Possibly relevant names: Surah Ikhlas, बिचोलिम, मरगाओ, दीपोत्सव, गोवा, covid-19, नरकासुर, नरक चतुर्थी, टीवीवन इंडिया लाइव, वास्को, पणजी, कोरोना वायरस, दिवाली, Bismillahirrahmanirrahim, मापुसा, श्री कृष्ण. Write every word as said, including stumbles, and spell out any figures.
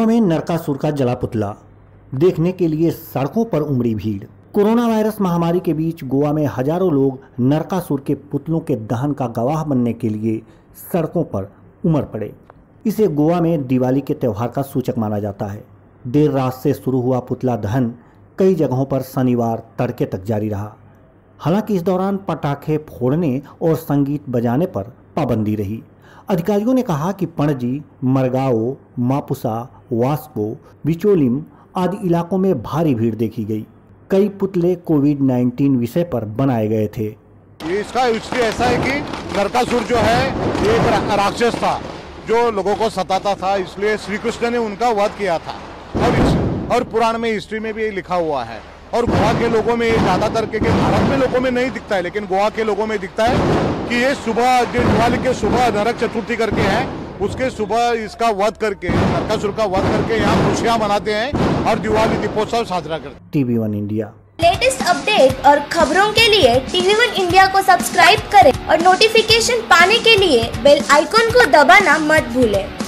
गोवा में नरकासुर का जला पुतला देखने के लिए सड़कों पर उमड़ी भीड़। कोरोना वायरस महामारी के बीच गोवा में हजारों लोग नरकासुर के पुतलों के दहन का गवाह बनने के लिए सड़कों पर उमड़ पड़े। इसे गोवा में दिवाली के त्यौहार का सूचक माना जाता है। देर रात से शुरू हुआ पुतला दहन कई जगहों पर शनिवार तड़के तक जारी रहा। हालांकि इस दौरान पटाखे फोड़ने और संगीत बजाने पर पाबंदी रही। अधिकारियों ने कहा कि पणजी, मरगाओ, मापुसा, वास्को, बिचोलिम आदि इलाकों में भारी भीड़ देखी गई। कई पुतले कोविड नाइन्टीन विषय पर बनाए गए थे। इसका हिस्ट्री ऐसा है कि नरकासुर जो है एक राक्षस था जो लोगों को सताता था, इसलिए श्री कृष्ण ने उनका वध किया था और और पुराण में, हिस्ट्री में भी लिखा हुआ है। और गोवा के लोगों में ज़्यादातर के, के भारत में लोगों में नहीं दिखता है, लेकिन गोवा के लोगों में दिखता है कि ये सुबह दिवाली के सुबह नरक चतुर्थी करके है, उसके सुबह इसका वध करके, नरकासुर का वध करके यहाँ खुशियाँ मनाते हैं और दिवाली दीपोत्सव साझा करते हैं। TV one India latest update और खबरों के लिए टीवी वन इंडिया को सब्सक्राइब करें और नोटिफिकेशन पाने के लिए बेल आइकॉन को दबाना मत भूलें।